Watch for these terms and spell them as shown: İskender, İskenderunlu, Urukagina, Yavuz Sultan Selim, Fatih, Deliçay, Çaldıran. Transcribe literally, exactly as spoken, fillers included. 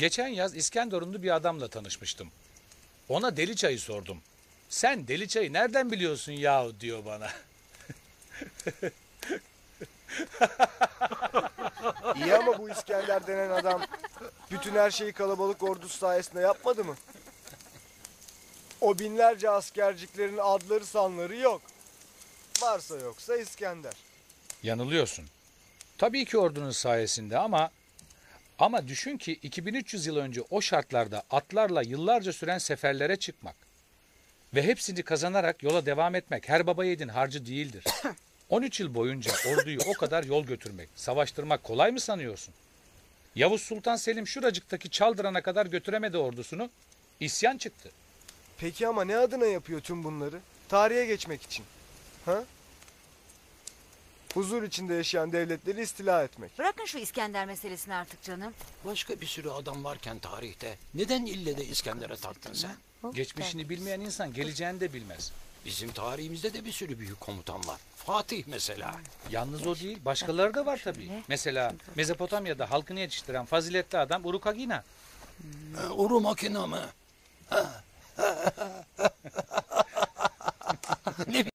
Geçen yaz İskenderunlu bir adamla tanışmıştım. Ona Deliçay'ı sordum. "Sen Deliçay'ı nereden biliyorsun yahu?" diyor bana. İyi ama bu İskender denen adam bütün her şeyi kalabalık ordusu sayesinde yapmadı mı? O binlerce askerciklerin adları sanları yok. Varsa yoksa İskender. Yanılıyorsun. Tabii ki ordunun sayesinde ama... Ama düşün ki iki bin üç yüz yıl önce o şartlarda atlarla yıllarca süren seferlere çıkmak ve hepsini kazanarak yola devam etmek her baba yiğidin harcı değildir. on üç yıl boyunca orduyu o kadar yol götürmek, savaştırmak kolay mı sanıyorsun? Yavuz Sultan Selim şuracıktaki Çaldıran'a kadar götüremedi ordusunu, isyan çıktı. Peki ama ne adına yapıyor tüm bunları? Tarihe geçmek için. Ha? Huzur içinde yaşayan devletleri istila etmek. Bırakın şu İskender meselesini artık canım. Başka bir sürü adam varken tarihte neden ille de İskender'e tarttın sen? Geçmişini bilmeyen insan geleceğini de bilmez. Bizim tarihimizde de bir sürü büyük komutan var. Fatih mesela. Yalnız o değil, başkaları da var tabii. Mesela Mezopotamya'da halkını yetiştiren faziletli adam Urukagina. Hmm. Urukagina mı? Ne